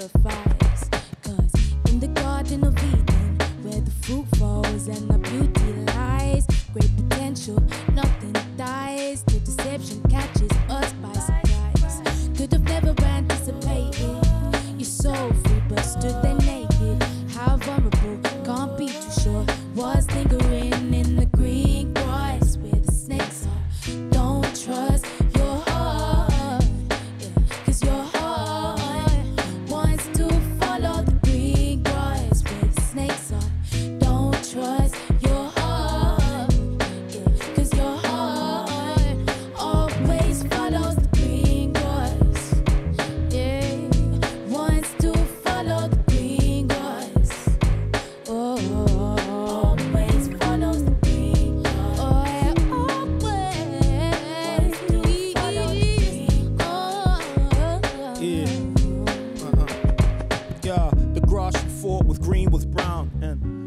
sacrifice. Cause in the Garden of Eden, where the fruit falls and the beauty lies, great potential, nothing dies. The deception catches us by surprise. Could have never anticipated you're so free, but stood there naked. How vulnerable, can't be too sure. Was lingering in the green grass where the snakes are. Don't trust your heart, yeah. Cause your heart wants to follow the green grass where the snakes are. Don't trust your heart, yeah. Cause your heart always follows the green grass, yeah. Wants to follow the green grass. Oh.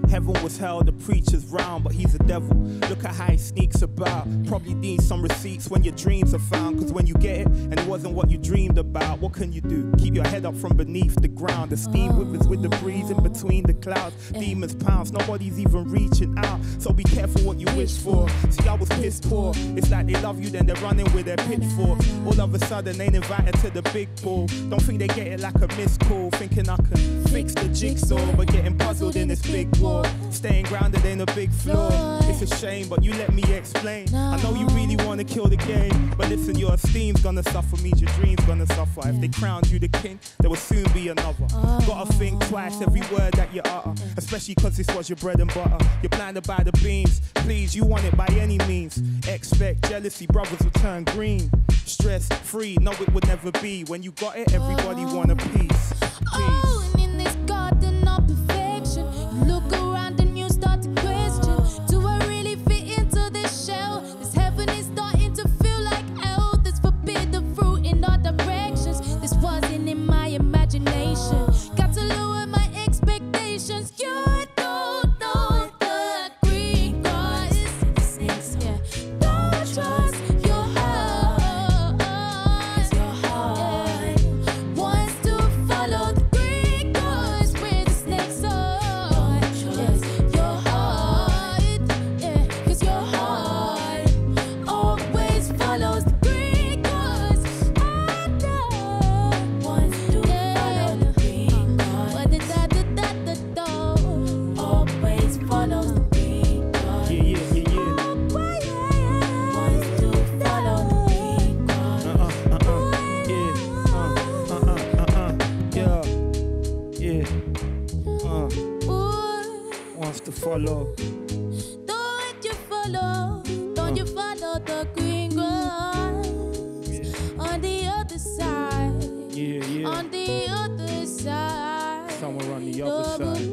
Heaven was hell, the preacher's round, but he's a devil. Look at how he sneaks about. Probably needs some receipts when your dreams are found. Cause when you get it, and it wasn't what you dreamed about, what can you do? Keep your head up from beneath the ground. The steam whippers with the breeze in between the clouds. Demons pounce, nobody's even reaching out. So be careful what you wish for. See, I was pissed poor. It's like they love you, then they're running with their pitchfork. All of a sudden, ain't invited to the big ball. Don't think they get it like a missed call. Thinking I can fix the jigsaw, but getting puzzled in this big war. Staying grounded ain't a big flaw. It's a shame, but you let me explain. I know you really want to kill the game, but listen, your esteem's gonna suffer, means your dream's gonna suffer. If they crowned you the king, there will soon be another. Gotta think twice every word that you utter, especially cause this was your bread and butter. You're blinded by the beams, please, you want it by any means. Expect jealousy, brothers will turn green. Stress free, no it would never be. When you got it, everybody want a piece. Oh, and in this garden of perfection, look around. Follow. Don't you follow the green grass, yeah. On the other side, yeah, yeah. On the other side, somewhere on the other side.